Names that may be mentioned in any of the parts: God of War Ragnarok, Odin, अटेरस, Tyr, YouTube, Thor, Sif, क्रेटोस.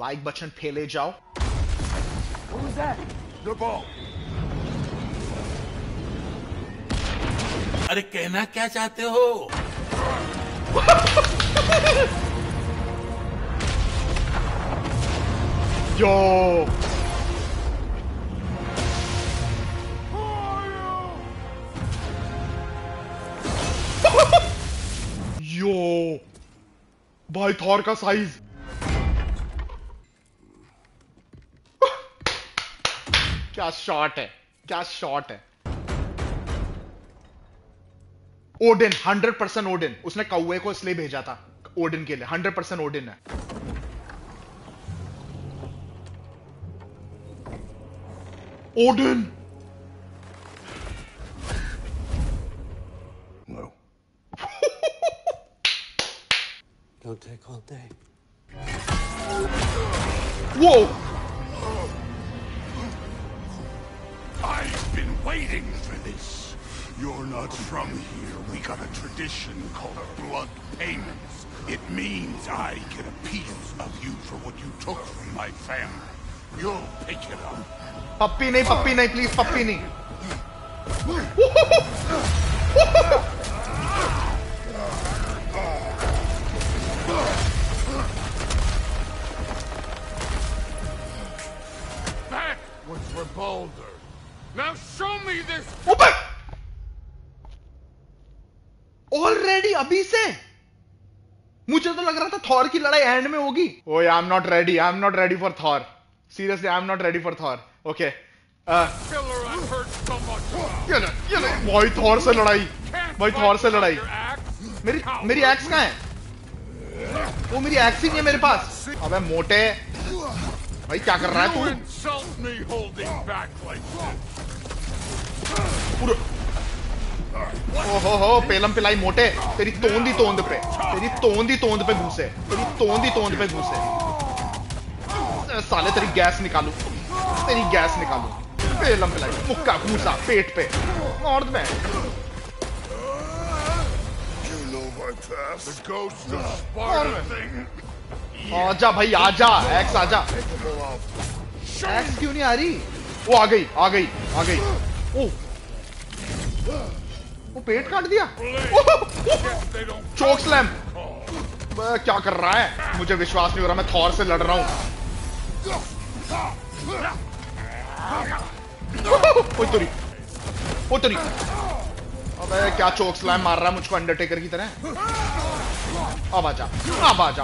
Like button फेले जाओ. Who's that? The ball. अरे कहना क्या चाहते हो? Yo. Yo. भाई थॉर का साइज. क्या शॉट है, क्या शॉट है. Odin 100% Odin. उसने कौवे को इसलिए भेजा था ओडिन के लिए. 100% ओडिन है. Odin. No. Don't take all day. Whoa. Waiting for this. You're not from here. We got a tradition called blood payments. It means I get a piece of you for what you took from my family. You'll pick it up. Puppy nahi, please, puppy nahi. That was for Boulder. Now show me this. Open. Already अभी से मुझे तो लग रहा था Thor की लड़ाई and में होगी. Oh yeah, I'm not ready. I'm not ready for Thor. Seriously, I'm not ready for Thor. Okay. Killer, I hurt so much. ये ले. भाई थॉर से लड़ाई. मेरी एक्स कहाँ है? वो मेरी एक्स ही नहीं है मेरे पास. अबे मोटे. भाई क्या कर रहा है तू? ओहो पेलम पिलाई मोटे. तेरी तोंद ही तोंद पे घुसे साले. तेरी गैस निकालू. पेलम पिलाई मुक्का घुसा पेट पे. मौत में आजा भाई आजा. एक्स आजा. एक्स क्यों नहीं आ रही? वो आ गई. वो पेट काट दिया. Choke slam. क्या कर रहा है? मुझे विश्वास नहीं हो रहा मैं थॉर से लड़ रहा हूँ. ओ तुरी. अबे क्या चोक स्लैम मार रहा है मुझको अंडरटेकर की तरह. अब आजा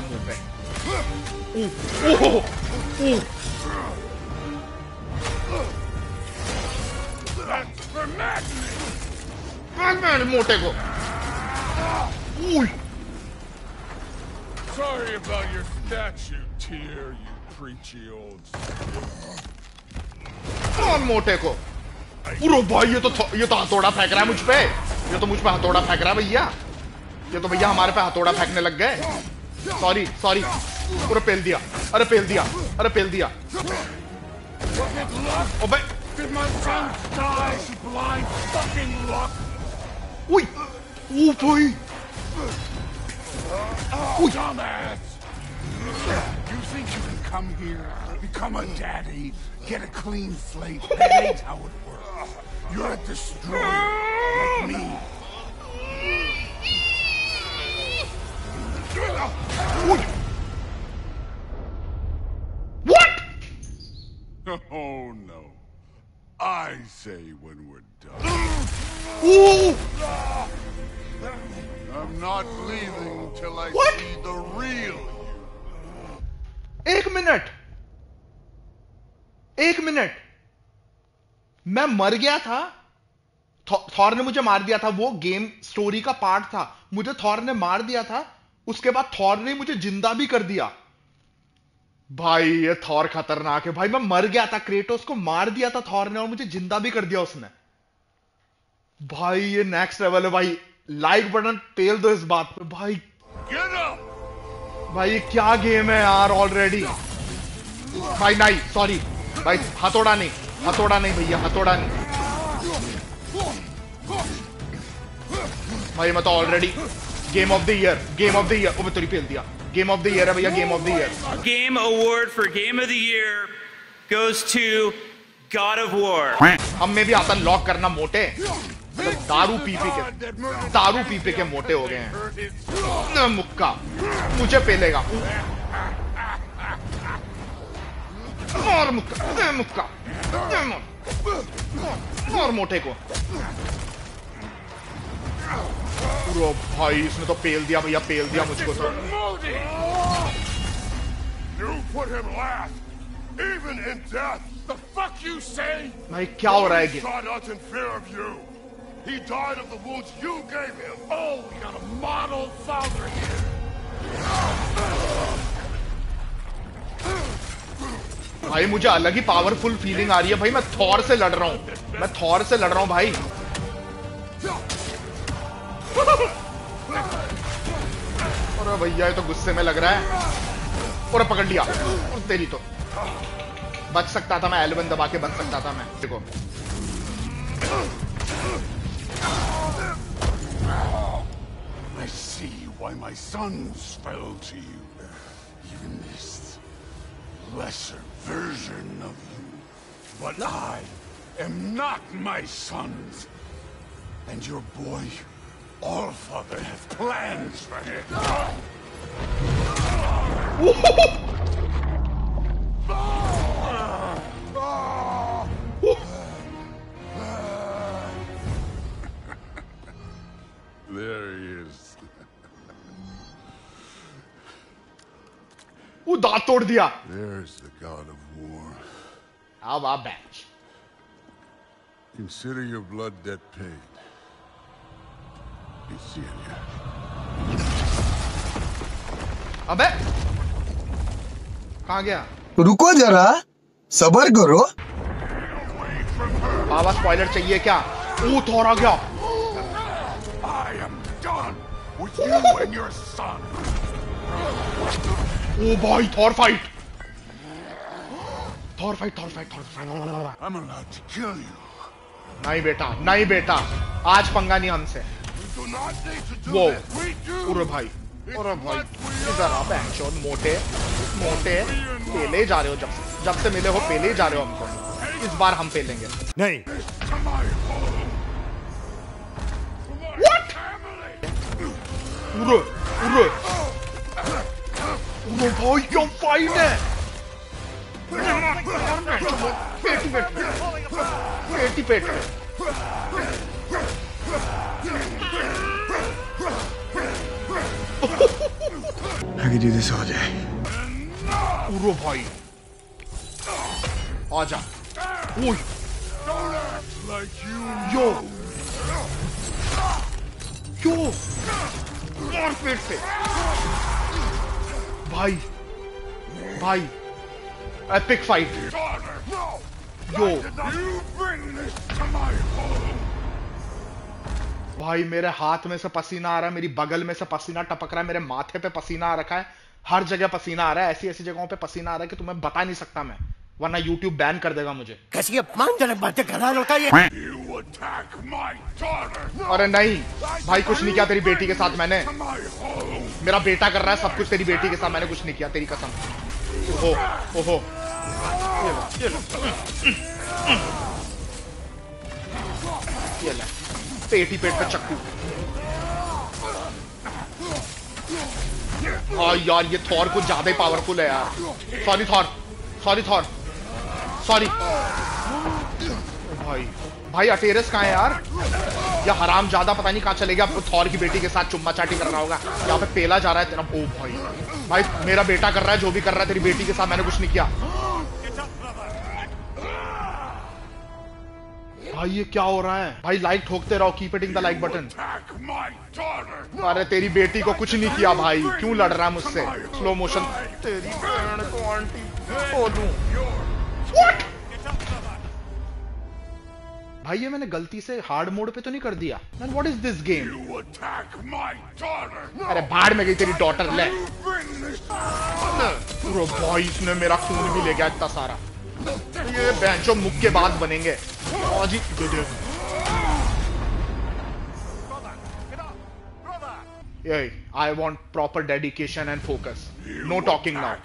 मुंह पे. मोटे को. Sorry about your statue, Tyr, you preachy old. मोटे को. पूरा भाई ये तो हथौड़ा फेंक रहा है मुझ पे. ये तो भैया हमारे पे हथौड़ा फेंकने लग गए. सॉरी. पूरा पेल दिया. अबे What? Oh no. I say when we're done. Ooh. I'm not leaving till I what? See the real you. एक मिनट. मैं मर गया था. थॉर ने मुझे मार दिया था. वो गेम स्टोरी का पार्ट था. मुझे थॉर ने मार दिया था. उसके बाद थॉर ने मुझे जिंदा भी कर दिया. भाई ये थॉर खतरनाक है भाई. मैं मर गया था. क्रेटोस को मार दिया था थॉर ने और मुझे जिंदा भी कर दिया उसने. भाई ये नेक्स्ट लेवल है भाई. लाइक बटन पेल दो इस बात पे भाई. भाई ये क्या गेम है यार. ऑलरेडी भाई नहीं. सॉरी भाई हथौड़ा नहीं भैया हथौड़ा नहीं. भाई मैं तो already game of the year. ओबे तेरी पेल दिया. Game of the year है भैया, Game of the year. Game award for Game of the year goes to God of War. हम में भी आता लॉक करना मोटे, दारू पी के मोटे हो गए हैं. मुक्का, मुझे पेलेगा. और मुक्का, मुक्का, और मोटे को. पूरा भाई इसने तो पेल दिया भैया, पेल दिया मुझको तो. भाई क्या हो रहा है ये? भाई मुझे अलग ही पावरफुल फीलिंग आ रही है भाई. मैं थॉर से लड़ रहा हूँ भाई. अरे भैया ये तो गुस्से में लग रहा है. और पकड़ लिया. और तेरी तो बच सकता था मैं, L1 दबा के बच सकता था मैं. देखो I see why my sons fell to you. Even this lesser version of you. But I am not my sons. And your boy All father have plans for him. There he is. वो दांत तोड़ दिया. There's the god of war. How about that? Consider your blood debt paid. अबे कहाँ गया? रुको जरा, सबर करो. बाबा स्पॉइलर चाहिए क्या? वो थोर आ गया. ओ भाई थॉर फाइट. नहीं बेटा आज पंगा नहीं हमसे. वो उरे भाई इधर आप एंशन मोटे पेले जा रहे हो. जब से मिले हो पेले जा रहे हो हमको. इस बार हम पेलेंगे नहीं. उरे भाई क्या फाइट है. पेटी पेट I could do this all day. उरो भाई आजा. ओए यो और पेट पे भाई एपिक फाइट. यो भाई मेरे हाथ में से पसीना आ रहा है, मेरी बगल में से पसीना टपक रहा है, मेरे माथे पे पसीना आ रखा है, हर जगह पसीना आ रहा है. ऐसी जगहों पे पसीना आ रहा है कि तुम्हें बता नहीं सकता मैं, वरना YouTube बैन कर देगा मुझे. कैसी अपमानजनक बातें कर रहा है ये. अरे नहीं भाई कुछ नहीं किया तेरी बेटी के साथ मैंने. मेरा बेटा कर रहा है सब कुछ तेरी बेटी के साथ. मैंने कुछ नहीं किया तेरी कसम. ओहो ये ला पेट पे चक्कू. हाँ यार ये थॉर कुछ ज्यादा ही पावरफुल है यार. सॉरी थॉर भाई अटेरस कहाँ है यार? या हराम ज्यादा पता नहीं कहाँ चले गया. आपको थॉर की बेटी के साथ चुम्मा चाटी कर रहा होगा. यहाँ पे पेला जा रहा है तेरा. ओ भाई मेरा बेटा कर रहा है जो भी कर रहा है तेरी बेटी के साथ. मैंने कुछ नहीं किया भाई. ये क्या हो रहा है भाई? लाइक ठोकते रहो. Keep hitting the like button. अरे तेरी बेटी को कुछ नहीं किया भाई. क्यों लड़ रहा है मुझसे? स्लो मोशन तेरी बहन को आंटी. भाई ये मैंने गलती से हार्ड मोड पे तो नहीं कर दिया? Man, what is this game? अरे भाड़ में गई तेरी डॉटर. ले भाई इसने मेरा खून भी ले गया इतना सारा. ये बैंचो मुक्के बाद बनेंगे. Hey, I want proper dedication and focus. No talking now.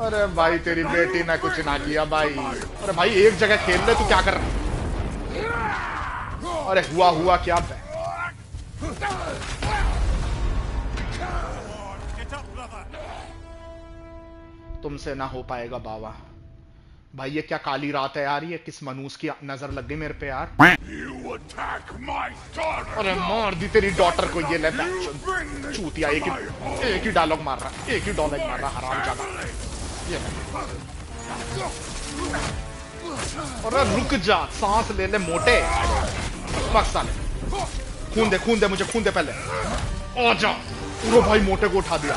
अरे भाई तेरी बेटी ने कुछ ना किया भाई. अरे भाई एक जगह खेल ले तू क्या कर रहा? अरे हुआ हुआ क्या है? तुमसे ना हो पाएगा बाबा. भाई ये क्या काली रात है यार, ये किस मनूस की नजर लग गई मेरे पे यार. अरे मार दी तेरी डॉटर को ये ले चूतिया. एक ही डायलॉग मार रहा, एक ही डायलॉग मार रहा हरामजादा. अरे रुक जा, सांस ले ले मोटे. खून दे मुझे, खून दे पहले. आ जा उरो भाई, मोटे को उठा दिया.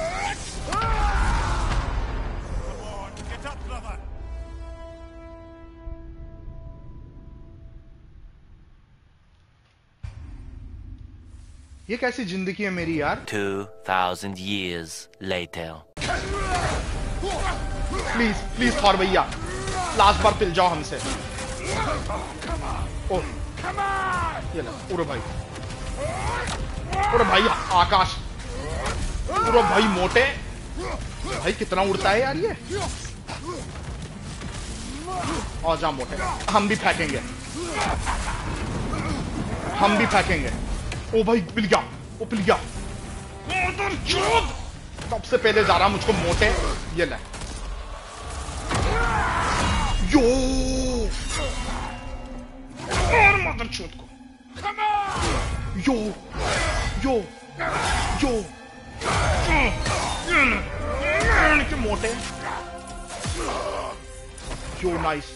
ये कैसी जिंदगी है मेरी यार. 2000 years later. प्लीज थॉर भैया, लास्ट बार पिल जाओ हमसे. ये लो उड़ो भाई आकाश. उड़ो भाई मोटे. भाई कितना उड़ता है यार ये. और जा मोटे, हम भी फेंकेंगे. ओ भाई पिल गया. सबसे पहले जा रहा मुझको मोटे. ये ले यो और मदरचोद को. यो के मोटे. Yo nice.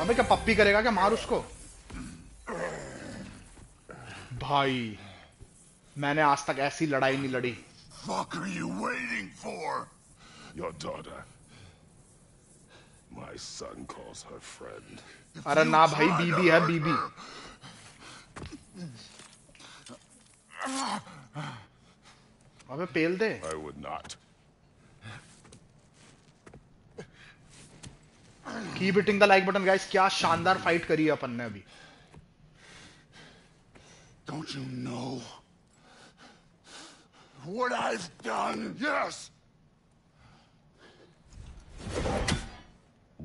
अबे क्या पप्पी करेगा क्या? मार उसको. भाई मैंने आज तक ऐसी लड़ाई नहीं लड़ी. Fuck are you waiting for? Your daughter. My son calls her friend. अरे ना भाई, बीबी है बीबी. अबे पेल दे. I would not. Keep hitting the like button guys. क्या शानदार फाइट करी है अपन ने अभी. Don't you know what I've done? Yes!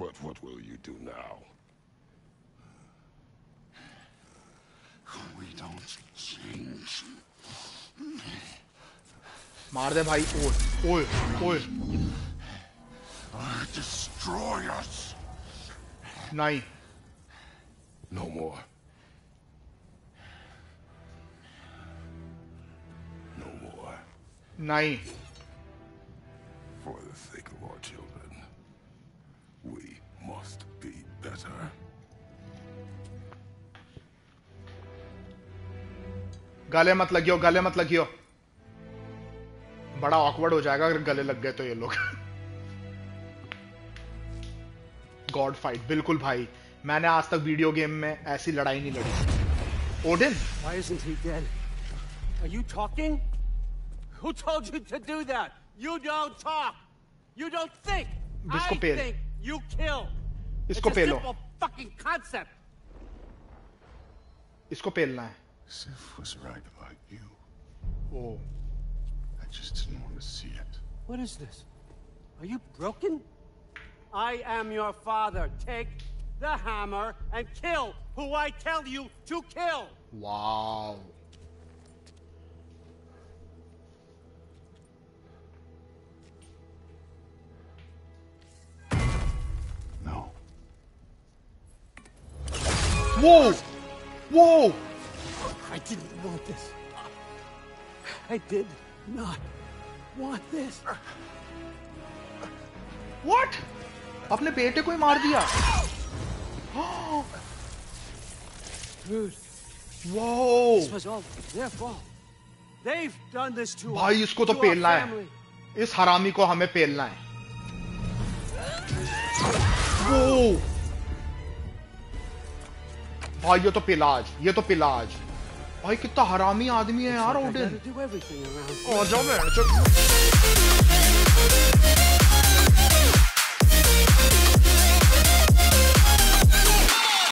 But what will you do now? We don't change. Maar de bhai, oil. Destroy us. Nahi. No more. Nahi. For the sake of our children, we must be better. गाले मत लगियो. बड़ा awkward हो जाएगा अगर गले लग गए तो ये लोग. God fight. बिल्कुल भाई, मैंने आज तक वीडियो गेम में ऐसी लड़ाई नहीं लड़ी. Odin. Why isn't he dead? Are you talking? Who told you to do that? You don't talk. You don't think. I think you kill. It's a simple fucking concept. Isko pelna hai. Sif was right about you. Oh. I just didn't want to see it. What is this? Are you broken? I am your father. Take the hammer and kill who I tell you to kill. Wow. Whoa! I didn't want this. I did not want this. What? अपने बेटे को ही मार दिया. Dude, Whoa! This was all their fault. They've done this to us. भाई इसको तो पेलना है. इस हरामी को हमें पेलना है. Whoa! भाई ये तो पिलाज, ये तो पिलाज. भाई कितना हरामी आदमी है यार ओडिन.